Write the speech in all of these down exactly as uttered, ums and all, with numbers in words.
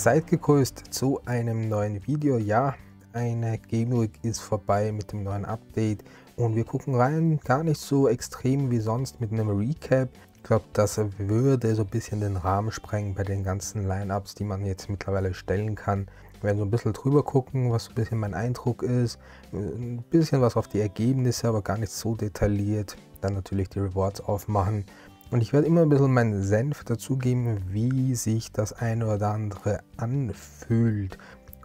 Seid gegrüßt zu einem neuen Video. Ja, eine Game Week ist vorbei mit dem neuen Update und wir gucken rein, gar nicht so extrem wie sonst mit einem Recap. Ich glaube, das würde so ein bisschen den Rahmen sprengen bei den ganzen Lineups, die man jetzt mittlerweile stellen kann. Wir werden so ein bisschen drüber gucken, was so ein bisschen mein Eindruck ist, ein bisschen was auf die Ergebnisse, aber gar nicht so detailliert. Dann natürlich die Rewards aufmachen. Und ich werde immer ein bisschen meinen Senf dazugeben, wie sich das eine oder andere anfühlt.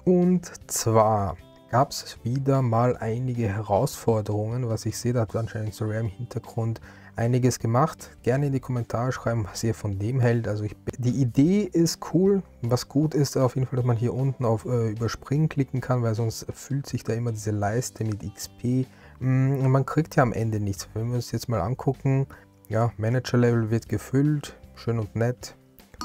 Und zwar gab es wieder mal einige Herausforderungen, was ich sehe, da hat anscheinend Sorare im Hintergrund einiges gemacht. Gerne in die Kommentare schreiben, was ihr von dem hält. Also ich, die Idee ist cool. Was gut ist auf jeden Fall, dass man hier unten auf äh, Überspringen klicken kann, weil sonst füllt sich da immer diese Leiste mit X P. Und man kriegt ja am Ende nichts. Wenn wir uns jetzt mal angucken, ja, Manager-Level wird gefüllt, schön und nett.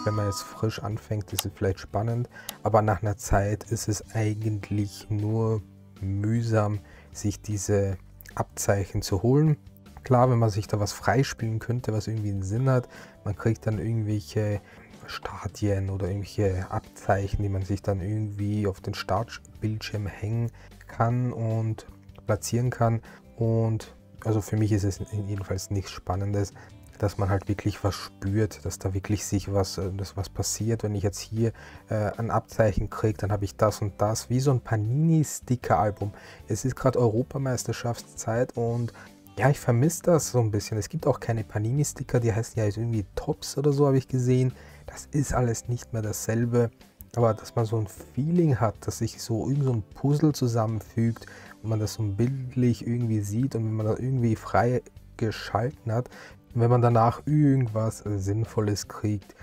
Wenn man jetzt frisch anfängt, ist es vielleicht spannend, aber nach einer Zeit ist es eigentlich nur mühsam, sich diese Abzeichen zu holen. Klar, wenn man sich da was freispielen könnte, was irgendwie einen Sinn hat, man kriegt dann irgendwelche Stadien oder irgendwelche Abzeichen, die man sich dann irgendwie auf den Startbildschirm hängen kann und platzieren kann. Und also für mich ist es jedenfalls nichts Spannendes, dass man halt wirklich was spürt, dass da wirklich sich was, dass was passiert. Wenn ich jetzt hier äh, ein Abzeichen kriege, dann habe ich das und das, wie so ein Panini-Sticker-Album. Es ist gerade Europameisterschaftszeit und ja, ich vermisse das so ein bisschen. Es gibt auch keine Panini-Sticker, die heißen ja jetzt irgendwie Tops oder so, habe ich gesehen. Das ist alles nicht mehr dasselbe. Aber dass man so ein Feeling hat, dass sich so irgend so ein Puzzle zusammenfügt und man das so bildlich irgendwie sieht und wenn man das irgendwie frei geschalten hat, wenn man danach irgendwas Sinnvolles kriegt.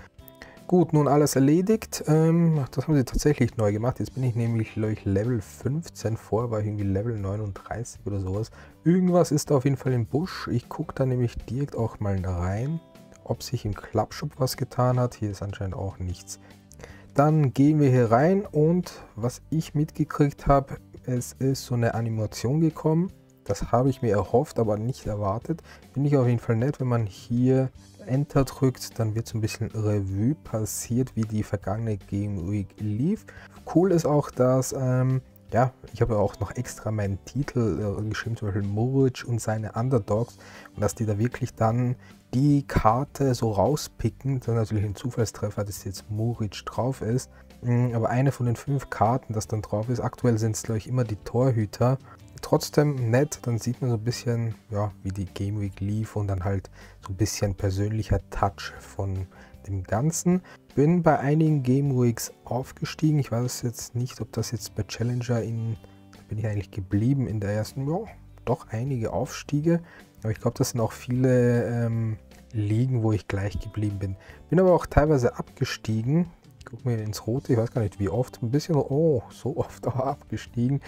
Gut, nun alles erledigt. Ähm, das haben sie tatsächlich neu gemacht. Jetzt bin ich nämlich Level fünfzehn vor, war ich irgendwie Level neununddreißig oder sowas. Irgendwas ist da auf jeden Fall im Busch. Ich gucke da nämlich direkt auch mal rein, ob sich im Clubshop was getan hat. Hier ist anscheinend auch nichts. Dann gehen wir hier rein und was ich mitgekriegt habe, es ist so eine Animation gekommen. Das habe ich mir erhofft, aber nicht erwartet. Finde ich auf jeden Fall nett, wenn man hier Enter drückt, dann wird so ein bisschen Revue passiert, wie die vergangene Game Week lief. Cool ist auch, dass, ähm, ja, ich habe ja auch noch extra meinen Titel äh, geschrieben, zum Beispiel Muric und seine Underdogs, und dass die da wirklich dann die Karte so rauspicken. Das ist natürlich ein Zufallstreffer, dass jetzt Muric drauf ist. Aber eine von den fünf Karten, das dann drauf ist, aktuell sind es, glaube ich, immer die Torhüter. Trotzdem nett, dann sieht man so ein bisschen, ja, wie die Game Week lief und dann halt so ein bisschen persönlicher Touch von dem Ganzen. Bin bei einigen Game Weeks aufgestiegen. Ich weiß jetzt nicht, ob das jetzt bei Challenger in, bin ich eigentlich geblieben in der ersten, ja, doch einige Aufstiege. Aber ich glaube, das sind auch viele ähm, Ligen, wo ich gleich geblieben bin. Bin aber auch teilweise abgestiegen. Gucken wir ins Rote, ich weiß gar nicht wie oft, ein bisschen, oh, so oft auch abgestiegen.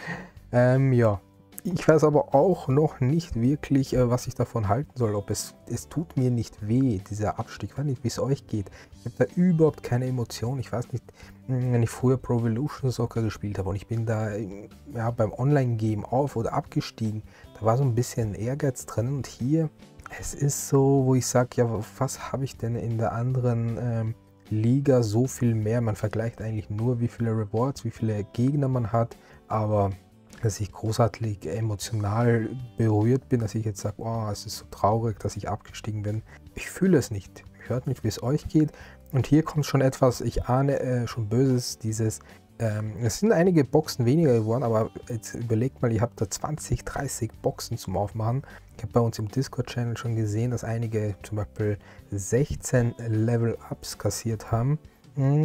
Ähm, ja, ich weiß aber auch noch nicht wirklich, äh, was ich davon halten soll. Ob es, es tut mir nicht weh, dieser Abstieg. Ich weiß nicht, wie es euch geht. Ich habe da überhaupt keine Emotion. Ich weiß nicht, wenn ich früher Pro Evolution Soccer gespielt habe und ich bin da ja, beim Online-Game auf- oder abgestiegen, da war so ein bisschen Ehrgeiz drin. Und hier, es ist so, wo ich sage, ja, was habe ich denn in der anderen ähm, Liga so viel mehr? Man vergleicht eigentlich nur, wie viele Rewards, wie viele Gegner man hat, aber dass ich großartig emotional berührt bin, dass ich jetzt sage, oh, es ist so traurig, dass ich abgestiegen bin. Ich fühle es nicht. Ich höre nicht, wie es euch geht. Und hier kommt schon etwas, ich ahne äh, schon Böses, dieses, ähm, es sind einige Boxen weniger geworden, aber jetzt überlegt mal, ihr habt da zwanzig, dreißig Boxen zum Aufmachen. Ich habe bei uns im Discord-Channel schon gesehen, dass einige zum Beispiel sechzehn Level-Ups kassiert haben.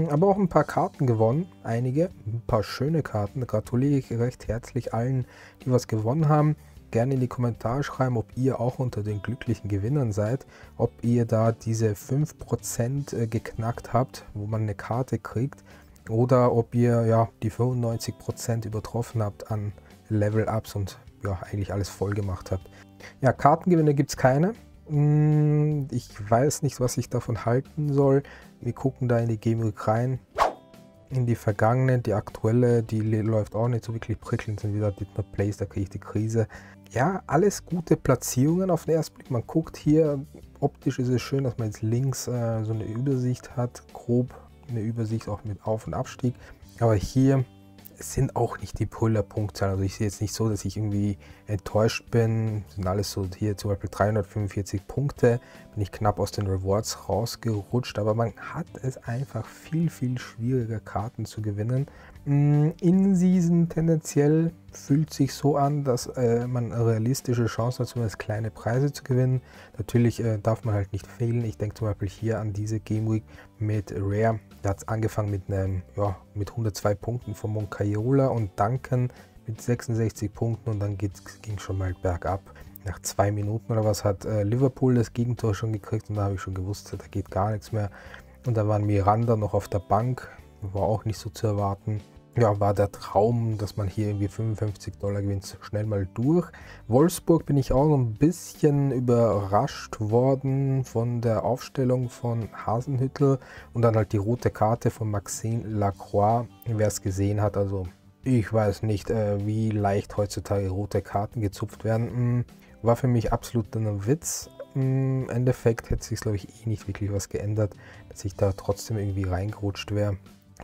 Aber auch ein paar Karten gewonnen, einige, ein paar schöne Karten. Da gratuliere ich recht herzlich allen, die was gewonnen haben. Gerne in die Kommentare schreiben, ob ihr auch unter den glücklichen Gewinnern seid, ob ihr da diese fünf Prozent geknackt habt, wo man eine Karte kriegt, oder ob ihr ja die fünfundneunzig Prozent übertroffen habt an Level-Ups und ja eigentlich alles voll gemacht habt. Ja, Kartengewinne gibt es keine. Ich weiß nicht, was ich davon halten soll. Wir gucken da in die Game Week rein. In die vergangene, die aktuelle, die läuft auch nicht so wirklich prickelnd. Sind wieder Did Not Place, da kriege ich die Krise. Ja, alles gute Platzierungen auf den ersten Blick. Man guckt hier, optisch ist es schön, dass man jetzt links äh, so eine Übersicht hat, grob. eine Übersicht auch mit Auf- und Abstieg. Aber hier sind auch nicht die Puller-Punktzahlen. Also ich sehe jetzt nicht so, dass ich irgendwie enttäuscht bin. Das sind alles so hier zum Beispiel dreihundertfünfundvierzig Punkte. Bin ich knapp aus den Rewards rausgerutscht. Aber man hat es einfach viel, viel schwieriger, Karten zu gewinnen. In Season tendenziell fühlt sich so an, dass äh, man realistische Chancen hat, zumindest kleine Preise zu gewinnen. Natürlich äh, darf man halt nicht fehlen. Ich denke zum Beispiel hier an diese Game Week mit Rare. Da hat es angefangen mit, einem, ja, mit hundertzwei Punkten von Moncayola und Duncan mit sechsundsechzig Punkten und dann ging es schon mal bergab. Nach zwei Minuten oder was hat äh, Liverpool das Gegentor schon gekriegt und da habe ich schon gewusst, da geht gar nichts mehr. Und da waren Miranda noch auf der Bank, war auch nicht so zu erwarten. Ja, war der Traum, dass man hier irgendwie fünfundfünfzig Dollar gewinnt, schnell mal durch. Wolfsburg bin ich auch so ein bisschen überrascht worden von der Aufstellung von Hasenhüttl und dann halt die rote Karte von Maxime Lacroix, wer es gesehen hat. Also ich weiß nicht, wie leicht heutzutage rote Karten gezupft werden. War für mich absolut ein Witz. Im Endeffekt hätte sich, glaube ich, eh nicht wirklich was geändert, dass ich da trotzdem irgendwie reingerutscht wäre.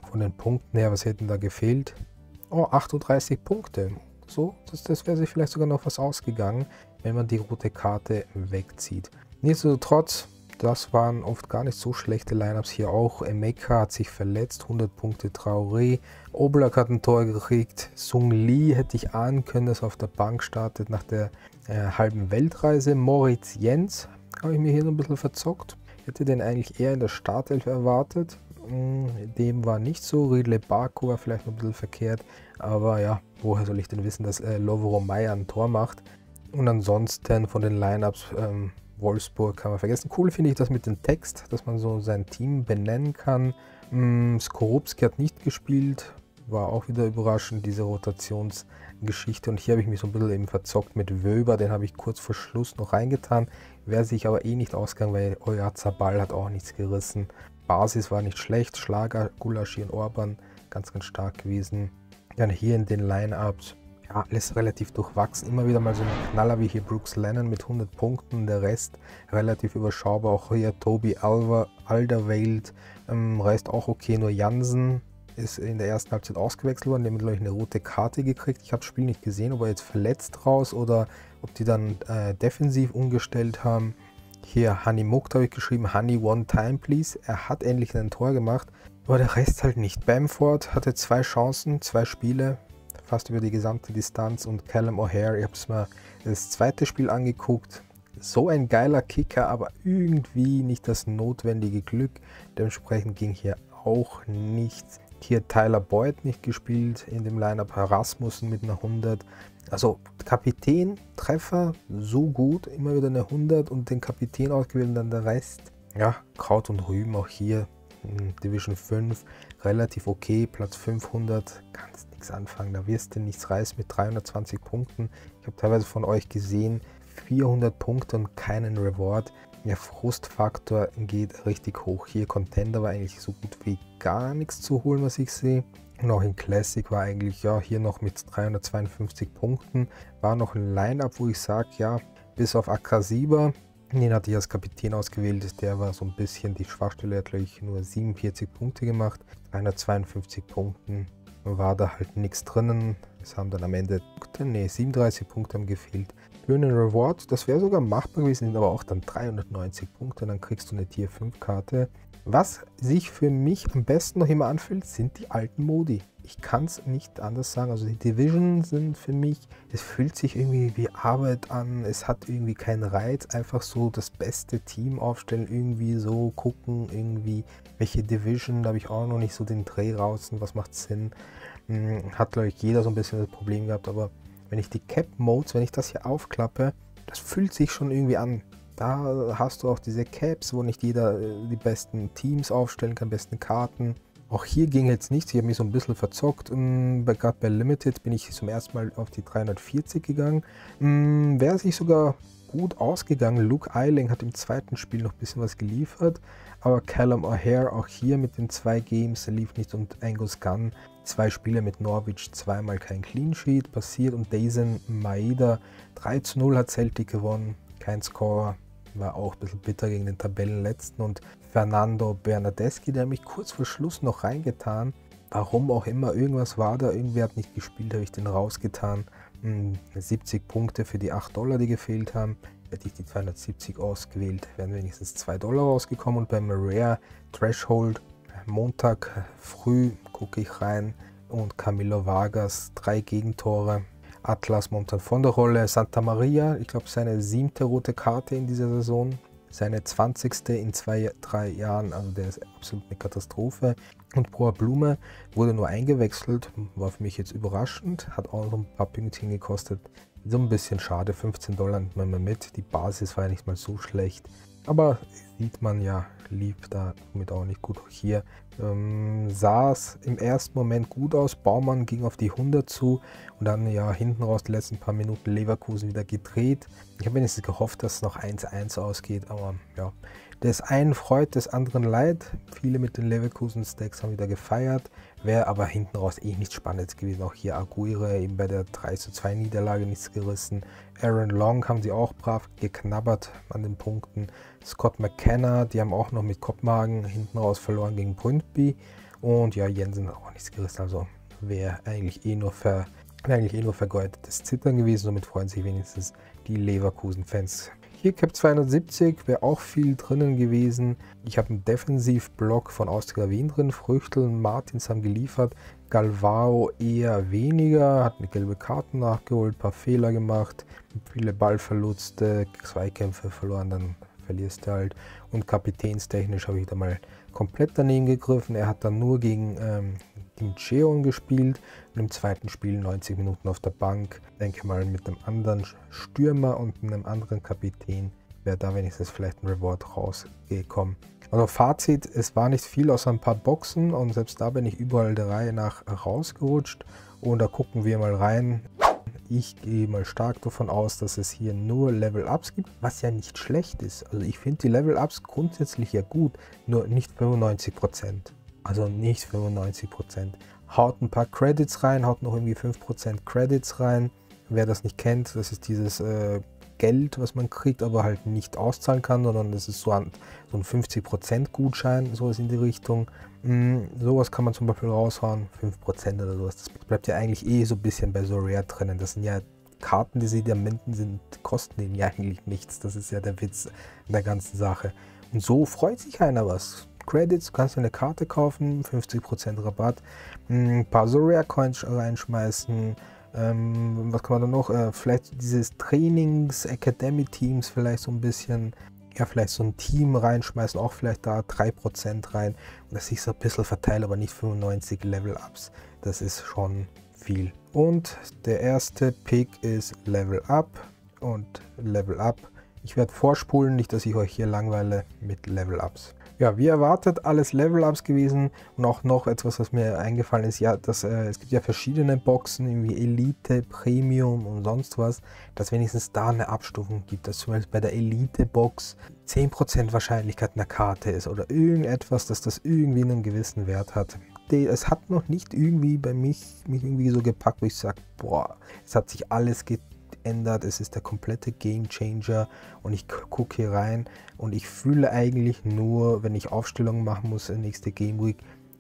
Von den Punkten her, was hätten da gefehlt? Oh, achtunddreißig Punkte. So, das, das wäre sich vielleicht sogar noch was ausgegangen, wenn man die rote Karte wegzieht. Nichtsdestotrotz, das waren oft gar nicht so schlechte Lineups hier auch. Emeka hat sich verletzt, hundert Punkte Traoré. Oblak hat ein Tor gekriegt. Sung Lee hätte ich ahnen können, dass er auf der Bank startet nach der äh, halben Weltreise. Moritz Jens habe ich mir hier so ein bisschen verzockt. Hätte den eigentlich eher in der Startelf erwartet. Dem war nicht so. Ridley Barco war vielleicht noch ein bisschen verkehrt, aber ja, woher soll ich denn wissen, dass äh, Lovro Meyer ein Tor macht? Und ansonsten von den Lineups ähm, Wolfsburg kann man vergessen. Cool finde ich das mit dem Text, dass man so sein Team benennen kann. Mm, Skorupski hat nicht gespielt, war auch wieder überraschend, diese Rotationsgeschichte. Und hier habe ich mich so ein bisschen eben verzockt mit Wöber, den habe ich kurz vor Schluss noch reingetan. Wäre sich aber eh nicht ausgegangen, weil Oyarzabal hat auch nichts gerissen. Basis war nicht schlecht, Schlager, Gulaschi und Orban ganz, ganz stark gewesen. Dann hier in den Lineups, ja, alles relativ durchwachsen. Immer wieder mal so ein Knaller wie hier Brooks Lennon mit hundert Punkten, der Rest relativ überschaubar. Auch hier Toby Alva, Alderweireld, ähm, Rest auch okay, nur Jansen ist in der ersten Halbzeit ausgewechselt worden, der hat, glaube ich, eine rote Karte gekriegt. Ich habe das Spiel nicht gesehen, ob er jetzt verletzt raus oder ob die dann äh, defensiv umgestellt haben. Hier Hani Mukt habe ich geschrieben, Hani one time please. Er hat endlich ein Tor gemacht, aber der Rest halt nicht. Bamford hatte zwei Chancen, zwei Spiele, fast über die gesamte Distanz. Und Callum O'Hare, ich habe es mir das zweite Spiel angeguckt. So ein geiler Kicker, aber irgendwie nicht das notwendige Glück. Dementsprechend ging hier auch nichts. Hier Tyler Boyd nicht gespielt in dem Lineup, Rasmussen mit einer hundert. Also Kapitän, Treffer, so gut, immer wieder eine hundert und den Kapitän ausgewählt und dann der Rest. Ja, Kraut und Rüben auch hier in Division fünf, relativ okay, Platz fünfhundert, kannst nichts anfangen, da wirst du nichts reißen mit dreihundertzwanzig Punkten. Ich habe teilweise von euch gesehen, vierhundert Punkte und keinen Reward. Der Frustfaktor geht richtig hoch. Hier Contender war eigentlich so gut wie gar nichts zu holen, was ich sehe. Und auch in Classic war eigentlich, ja, hier noch mit dreihundertzweiundfünfzig Punkten. War noch ein Line-Up, wo ich sage, ja, bis auf Akasiba, den hatte ich als Kapitän ausgewählt. Der war so ein bisschen die Schwachstelle, hat gleich nur siebenundvierzig Punkte gemacht. dreihundertzweiundfünfzig Punkten war da halt nichts drinnen. Es haben dann am Ende nee, siebenunddreißig Punkte haben gefehlt. Für einen Reward, das wäre sogar machbar gewesen, sind aber auch dann dreihundertneunzig Punkte, dann kriegst du eine Tier fünf Karte. Was sich für mich am besten noch immer anfühlt, sind die alten Modi. Ich kann es nicht anders sagen. Also die Division sind für mich, es fühlt sich irgendwie wie Arbeit an, es hat irgendwie keinen Reiz, einfach so das beste Team aufstellen, irgendwie so gucken, irgendwie welche Division, da habe ich auch noch nicht so den Dreh raus und was macht Sinn. Hat, glaube ich, jeder so ein bisschen das Problem gehabt, aber wenn ich die Cap-Modes, wenn ich das hier aufklappe, das fühlt sich schon irgendwie an. Da hast du auch diese Caps, wo nicht jeder die besten Teams aufstellen kann, besten Karten. Auch hier ging jetzt nichts, ich habe mich so ein bisschen verzockt. Gerade bei Limited bin ich zum ersten Mal auf die dreihundertvierzig gegangen. Wäre sich sogar gut ausgegangen. Luke Eiling hat im zweiten Spiel noch ein bisschen was geliefert. Aber Callum O'Hare auch hier mit den zwei Games lief nicht und Angus Gunn. Zwei Spiele mit Norwich, zweimal kein Clean Sheet passiert. Und Dazen Maeda, drei zu null hat Celtic gewonnen, kein Scorer. War auch ein bisschen bitter gegen den Tabellenletzten und Fernando Bernardeschi, der mich kurz vor Schluss noch reingetan. Warum auch immer, irgendwas war da, irgendwer hat nicht gespielt, habe ich den rausgetan. siebzig Punkte für die acht Dollar, die gefehlt haben. Hätte ich die zweihundertsiebzig ausgewählt, wären wenigstens zwei Dollar rausgekommen. Und beim Rare Threshold Montag früh gucke ich rein und Camilo Vargas, drei Gegentore. Atlas momentan von der Rolle, Santa Maria, ich glaube seine siebte rote Karte in dieser Saison, seine zwanzigste in zwei, drei Jahren, also der ist absolut eine Katastrophe. Und Proa Blume wurde nur eingewechselt, war für mich jetzt überraschend, hat auch noch ein paar Pünktchen gekostet, so ein bisschen schade, fünfzehn Dollar nimmt man mit, die Basis war ja nicht mal so schlecht, aber sieht man ja, lief damit auch nicht gut. Auch hier ähm, sah es im ersten Moment gut aus, Baumann ging auf die hundert zu und dann ja hinten raus die letzten paar Minuten Leverkusen wieder gedreht. Ich habe wenigstens gehofft, dass es noch eins eins ausgeht, aber ja, des einen freut, des anderen leid. Viele mit den Leverkusen-Stacks haben wieder gefeiert, wäre aber hinten raus eh nichts Spannendes gewesen. Auch hier Aguirre eben bei der drei zu zwei Niederlage nichts gerissen. Aaron Long haben sie auch brav geknabbert an den Punkten. Scott McKenna, die haben auch noch mit Kopenhagen hinten raus verloren gegen Brøndby. Und ja, Jensen hat auch nichts gerissen, also wäre eigentlich eh nur ver, wäre eigentlich eh nur vergeudetes Zittern gewesen. Somit freuen sich wenigstens die Leverkusen-Fans. Hier Cap zweihundertsiebzig, wäre auch viel drinnen gewesen. Ich habe einen Defensivblock von Austria Wien drin, Früchtel und Martins haben geliefert. Galvao eher weniger, hat eine gelbe Karte nachgeholt, ein paar Fehler gemacht, viele Ballverluste, Zweikämpfe verloren, dann verlierst du halt. Und kapitänstechnisch habe ich da mal komplett daneben gegriffen. Er hat dann nur gegen ähm, Kim Cheon gespielt und im zweiten Spiel neunzig Minuten auf der Bank. Denke mal, mit einem anderen Stürmer und einem anderen Kapitän wäre da wenigstens vielleicht ein Reward rausgekommen. Also Fazit, es war nicht viel außer ein paar Boxen und selbst da bin ich überall der Reihe nach rausgerutscht. Und da gucken wir mal rein. Ich gehe mal stark davon aus, dass es hier nur Level-Ups gibt, was ja nicht schlecht ist. Also ich finde die Level-Ups grundsätzlich ja gut, nur nicht fünfundneunzig Prozent. Also nicht fünfundneunzig Prozent. Haut ein paar Credits rein, haut noch irgendwie fünf Prozent Credits rein. Wer das nicht kennt, das ist dieses äh, Geld, was man kriegt, aber halt nicht auszahlen kann, sondern das ist so ein, so ein fünfzig Prozent Gutschein, sowas in die Richtung. Mm, sowas kann man zum Beispiel raushauen, fünf Prozent oder sowas. Das bleibt ja eigentlich eh so ein bisschen bei so Rare drinnen. Das sind ja Karten, die sie da minten sind, kosten denen ja eigentlich nichts. Das ist ja der Witz in der ganzen Sache. Und so freut sich einer was. Credits, du kannst eine Karte kaufen, fünfzig Prozent Rabatt, ein paar so Rare Coins reinschmeißen, ähm, was kann man da noch, äh, vielleicht dieses Trainings, Academy Teams vielleicht so ein bisschen, ja vielleicht so ein Team reinschmeißen, auch vielleicht da drei Prozent rein, dass ich so ein bisschen verteile, aber nicht fünfundneunzig Level Ups, das ist schon viel. Und der erste Pick ist Level Up und Level Up. Ich werde vorspulen, nicht dass ich euch hier langweile mit Level Ups. Ja, wie erwartet, alles Level-Ups gewesen und auch noch etwas, was mir eingefallen ist, ja, dass, äh, es gibt ja verschiedene Boxen, irgendwie Elite, Premium und sonst was, dass wenigstens da eine Abstufung gibt, dass zum Beispiel bei der Elite-Box zehn Prozent Wahrscheinlichkeit einer Karte ist oder irgendetwas, dass das irgendwie einen gewissen Wert hat. Es hat noch nicht irgendwie bei mich, mich irgendwie so gepackt, wo ich sage, boah, es hat sich alles getan. Ändert. Es ist der komplette Game Changer und ich gucke hier rein und ich fühle eigentlich nur, wenn ich Aufstellungen machen muss in nächste Game Week,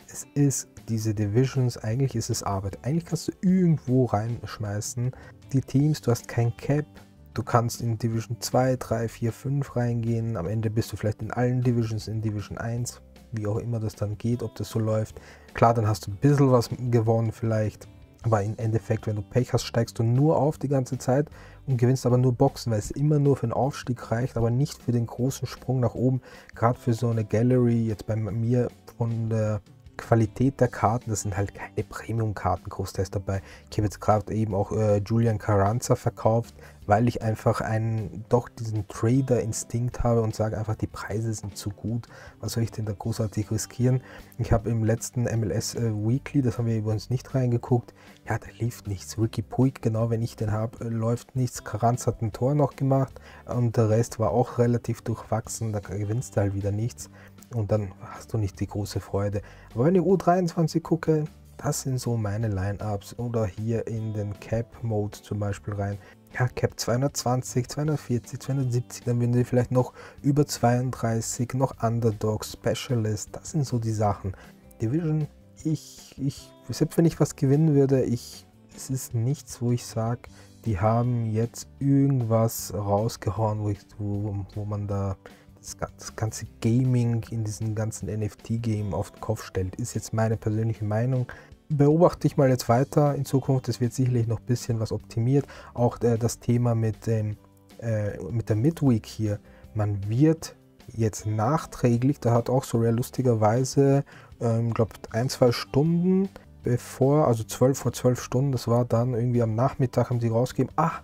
es ist diese Divisions, eigentlich ist es Arbeit. Eigentlich kannst du irgendwo reinschmeißen, die Teams, du hast kein Cap, du kannst in Division zwei, drei, vier, fünf reingehen, am Ende bist du vielleicht in allen Divisions, in Division eins, wie auch immer das dann geht, ob das so läuft. Klar, dann hast du ein bisschen was gewonnen vielleicht. Aber im Endeffekt, wenn du Pech hast, steigst du nur auf die ganze Zeit und gewinnst aber nur Boxen, weil es immer nur für den Aufstieg reicht, aber nicht für den großen Sprung nach oben. Gerade für so eine Gallery, jetzt bei mir von der Qualität der Karten, das sind halt keine Premium-Karten großteils dabei. Ich habe jetzt gerade eben auch äh, Julian Carranza verkauft, weil ich einfach einen, doch diesen Trader-Instinkt habe und sage einfach, die Preise sind zu gut, was soll ich denn da großartig riskieren? Ich habe im letzten M L S äh, Weekly, das haben wir übrigens nicht reingeguckt, ja, da lief nichts. Ricky Puig, genau wenn ich den habe, äh, läuft nichts. Carranza hat ein Tor noch gemacht und der Rest war auch relativ durchwachsen, da gewinnst du halt wieder nichts und dann hast du nicht die große Freude. Aber wenn ich U dreiundzwanzig gucke, das sind so meine Lineups oder hier in den Cap Mode zum Beispiel rein. ja, Cap zweihundertzwanzig, zweihundertvierzig, zweihundertsiebzig, dann würden sie vielleicht noch über zweiunddreißig, noch Underdog, Specialist, das sind so die Sachen. Division, ich, ich, selbst wenn ich was gewinnen würde, ich, es ist nichts, wo ich sage, die haben jetzt irgendwas rausgehauen, wo, ich, wo, wo man da das, das ganze Gaming in diesem ganzen N F T-Game auf den Kopf stellt, ist jetzt meine persönliche Meinung. Beobachte ich mal jetzt weiter in Zukunft, es wird sicherlich noch ein bisschen was optimiert. Auch äh, das Thema mit, dem, äh, mit der Midweek hier, man wird jetzt nachträglich, da hat auch Surreal lustigerweise, ähm, glaube ich, ein, zwei Stunden bevor, also zwölf vor zwölf Stunden, das war dann irgendwie am Nachmittag, haben sie rausgegeben, ach,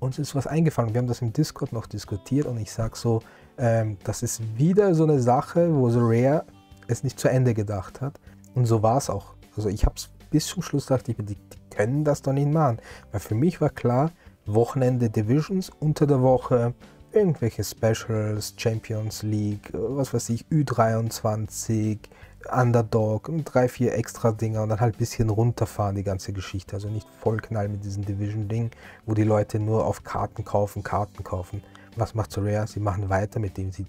uns ist was eingefallen. Wir haben das im Discord noch diskutiert und ich sage so, ähm, das ist wieder so eine Sache, wo Surreal es nicht zu Ende gedacht hat. Und so war es auch. Also ich habe es bis zum Schluss gedacht, ich, die, die können das doch nicht machen. Weil für mich war klar, Wochenende Divisions, unter der Woche irgendwelche Specials, Champions League, was weiß ich, U dreiundzwanzig, Underdog, drei, vier extra Dinger und dann halt ein bisschen runterfahren die ganze Geschichte. Also nicht vollknall mit diesem Division-Ding, wo die Leute nur auf Karten kaufen, Karten kaufen. Was macht Surreal? Sie machen weiter mit dem. Sie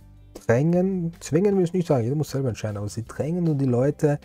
drängen, zwingen will ich nicht sagen, jeder muss selber entscheiden, aber sie drängen nur die Leute,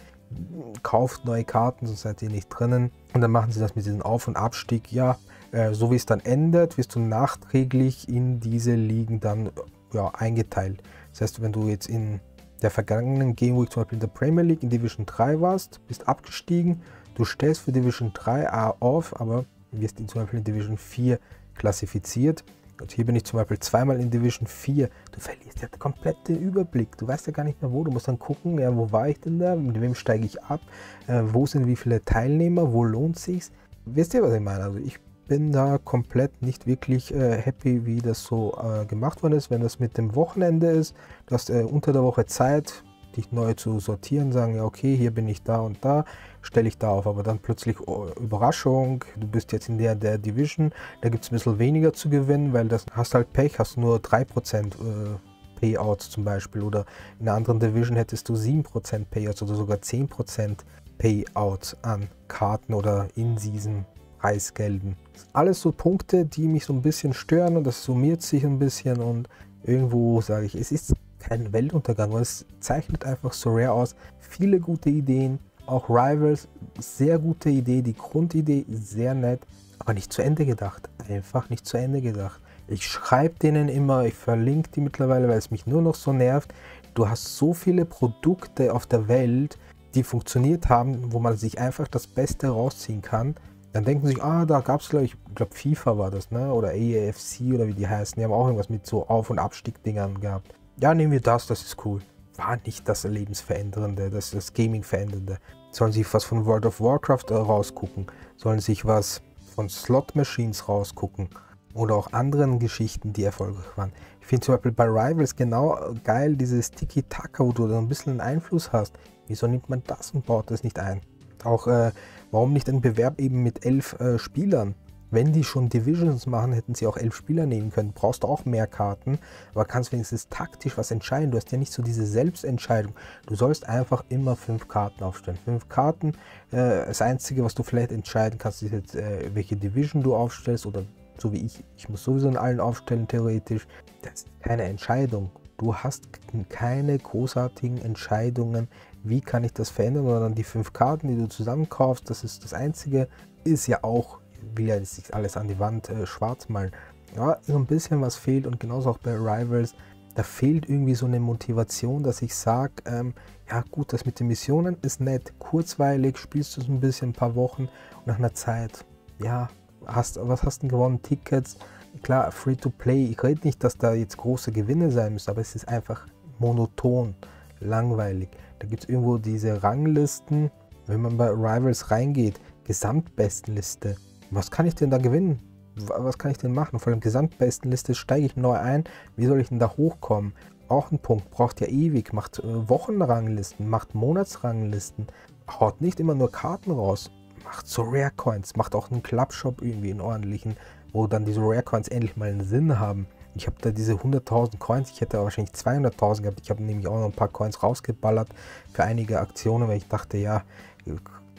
kauft neue Karten, sonst seid ihr nicht drinnen. Und dann machen sie das mit diesem Auf- und Abstieg. Ja, äh, so wie es dann endet, wirst du nachträglich in diese Ligen dann ja, eingeteilt. Das heißt, wenn du jetzt in der vergangenen Game Week, zum Beispiel in der Premier League in Division drei warst, bist abgestiegen, du stellst für Division drei A auf, aber wirst in, zum Beispiel in Division vier klassifiziert. Und hier bin ich zum Beispiel zweimal in Division vier. Du verlierst ja den kompletten Überblick. Du weißt ja gar nicht mehr wo. Du musst dann gucken, ja, wo war ich denn da? Mit wem steige ich ab? Äh, wo sind wie viele Teilnehmer? Wo lohnt sich's? Wisst ihr, was ich meine? Also ich bin da komplett nicht wirklich äh, happy, wie das so äh, gemacht worden ist. Wenn das mit dem Wochenende ist, du hast äh, unter der Woche Zeit, dich neu zu sortieren, sagen, ja okay, hier bin ich da und da, stelle ich da auf, aber dann plötzlich, oh, Überraschung, du bist jetzt in der, der Division, da gibt es ein bisschen weniger zu gewinnen, weil das hast halt Pech, hast nur drei Prozent äh, Payouts zum Beispiel oder in einer anderen Division hättest du sieben Prozent Payouts oder sogar zehn Prozent Payouts an Karten oder in-season Preisgelden. Alles so Punkte, die mich so ein bisschen stören und das summiert sich ein bisschen und irgendwo sage ich, es ist kein Weltuntergang, weil es zeichnet einfach Surreal aus. Viele gute Ideen, auch Rivals, sehr gute Idee, die Grundidee sehr nett, aber nicht zu Ende gedacht, einfach nicht zu Ende gedacht. Ich schreibe denen immer, ich verlinke die mittlerweile, weil es mich nur noch so nervt. Du hast so viele Produkte auf der Welt, die funktioniert haben, wo man sich einfach das Beste rausziehen kann. Dann denken sie sich, ah, da gab es, glaube ich, glaube FIFA war das, ne? Oder A A F C oder wie die heißen, die haben auch irgendwas mit so Auf- und Abstieg-Dingern gehabt. Ja, nehmen wir das, das ist cool. War nicht das Lebensverändernde, das, das Gaming-Verändernde. Sollen sich was von World of Warcraft rausgucken? Sollen sich was von Slot-Machines rausgucken? Oder auch anderen Geschichten, die erfolgreich waren. Ich finde zum Beispiel bei Rivals genau geil, dieses Tiki-Taka, wo du da ein bisschen Einfluss hast. Wieso nimmt man das und baut das nicht ein? Auch, äh, warum nicht ein Bewerb eben mit elf äh, Spielern? Wenn die schon Divisions machen, hätten sie auch elf Spieler nehmen können. Brauchst du auch mehr Karten, aber kannst wenigstens taktisch was entscheiden. Du hast ja nicht so diese Selbstentscheidung. Du sollst einfach immer fünf Karten aufstellen. Fünf Karten, äh, das Einzige, was du vielleicht entscheiden kannst, ist jetzt, äh, welche Division du aufstellst. Oder so wie ich, ich muss sowieso in allen aufstellen, theoretisch. Das ist keine Entscheidung. Du hast keine großartigen Entscheidungen, wie kann ich das verändern, sondern die fünf Karten, die du zusammenkaufst, das ist das Einzige, ist ja auch, will ja nicht alles an die Wand äh, schwarz malen. Ja, so ein bisschen was fehlt und genauso auch bei Rivals, da fehlt irgendwie so eine Motivation, dass ich sage, ähm, ja gut, das mit den Missionen ist nett, kurzweilig, spielst du es ein bisschen, ein paar Wochen und nach einer Zeit, ja, hast, was hast du gewonnen, Tickets, klar, Free-to-Play, ich rede nicht, dass da jetzt große Gewinne sein müssen, aber es ist einfach monoton, langweilig. Da gibt es irgendwo diese Ranglisten, wenn man bei Rivals reingeht, Gesamtbestenliste. Was kann ich denn da gewinnen? Was kann ich denn machen? Vor allem Gesamtbestenliste steige ich neu ein. Wie soll ich denn da hochkommen? Auch ein Punkt, braucht ja ewig. Macht äh, Wochenranglisten, macht Monatsranglisten. Haut nicht immer nur Karten raus. Macht so Rare Coins. Macht auch einen Clubshop irgendwie einen ordentlichen, wo dann diese Rare Coins endlich mal einen Sinn haben. Ich habe da diese hunderttausend Coins. Ich hätte wahrscheinlich zweihunderttausend gehabt. Ich habe nämlich auch noch ein paar Coins rausgeballert für einige Aktionen, weil ich dachte, ja,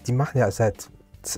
die machen ja seit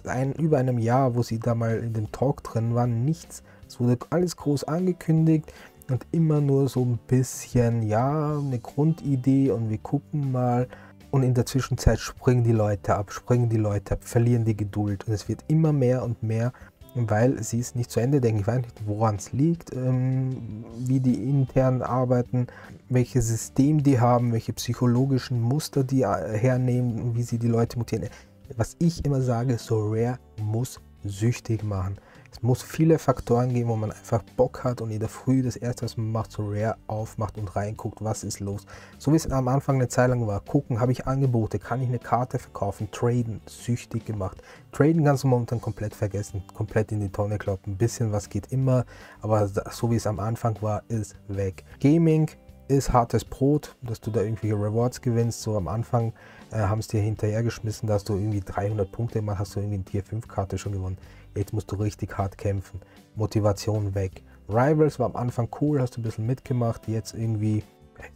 Ein, über einem Jahr, wo sie da mal in dem Talk drin waren, nichts Es wurde alles groß angekündigt und immer nur so ein bisschen, ja, eine Grundidee und wir gucken mal. Und in der Zwischenzeit springen die Leute ab, springen die Leute ab, verlieren die Geduld. Und es wird immer mehr und mehr, weil sie es nicht zu Ende denken. Ich weiß nicht, woran es liegt, ähm, wie die intern arbeiten, welches System die haben, welche psychologischen Muster die hernehmen und wie sie die Leute motivieren. Was ich immer sage, so Rare muss süchtig machen. Es muss viele Faktoren geben, wo man einfach Bock hat und in der Früh das erste, was man macht, so Rare aufmacht und reinguckt, was ist los. So wie es am Anfang eine Zeit lang war, gucken, habe ich Angebote, kann ich eine Karte verkaufen, traden, süchtig gemacht. Traden kannst du momentan komplett vergessen, komplett in die Tonne kloppen, ein bisschen was geht immer, aber so wie es am Anfang war, ist weg. Gaming ist hartes Brot, dass du da irgendwelche Rewards gewinnst, so am Anfang äh, haben es dir hinterhergeschmissen, da hast du irgendwie dreihundert Punkte gemacht, hast du irgendwie eine Tier fünf Karte schon gewonnen. Jetzt musst du richtig hart kämpfen. Motivation weg. Rivals war am Anfang cool, hast du ein bisschen mitgemacht. Jetzt irgendwie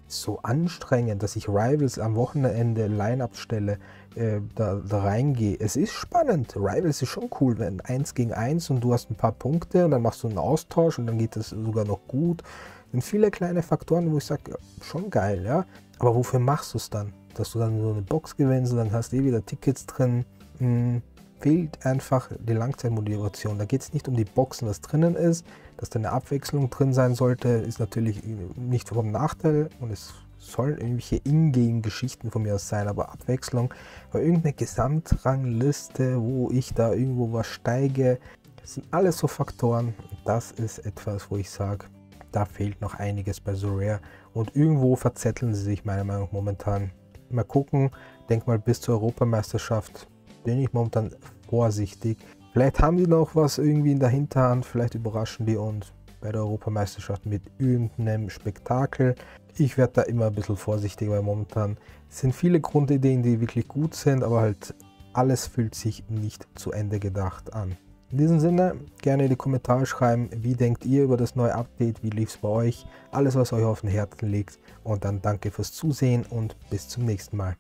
so anstrengend, dass ich Rivals am Wochenende Line-Up stelle, äh, da, da reingehe. Es ist spannend. Rivals ist schon cool, wenn eins gegen eins und du hast ein paar Punkte und dann machst du einen Austausch und dann geht das sogar noch gut. Es sind viele kleine Faktoren, wo ich sage, schon geil, ja. Aber wofür machst du es dann? Dass du dann so eine Box gewinnst und dann hast du eh wieder Tickets drin. Hm. Fehlt einfach die Langzeitmotivation. Da geht es nicht um die Boxen, was drinnen ist. Dass da eine Abwechslung drin sein sollte, ist natürlich nicht vom Nachteil und es sollen irgendwelche Ingame-Geschichten von mir aus sein, aber Abwechslung. Aber irgendeine Gesamtrangliste, wo ich da irgendwo was steige, das sind alles so Faktoren. Das ist etwas, wo ich sage, da fehlt noch einiges bei so Rare und irgendwo verzetteln sie sich meiner Meinung nach momentan. Mal gucken, denk mal bis zur Europameisterschaft. Bin ich momentan vorsichtig. Vielleicht haben die noch was irgendwie in der Hinterhand, vielleicht überraschen die uns bei der Europameisterschaft mit irgendeinem Spektakel. Ich werde da immer ein bisschen vorsichtig, weil momentan sind viele Grundideen, die wirklich gut sind, aber halt alles fühlt sich nicht zu Ende gedacht an. In diesem Sinne, gerne in die Kommentare schreiben, wie denkt ihr über das neue Update, wie lief es bei euch, alles was euch auf dem Herzen liegt und dann danke fürs Zusehen und bis zum nächsten Mal.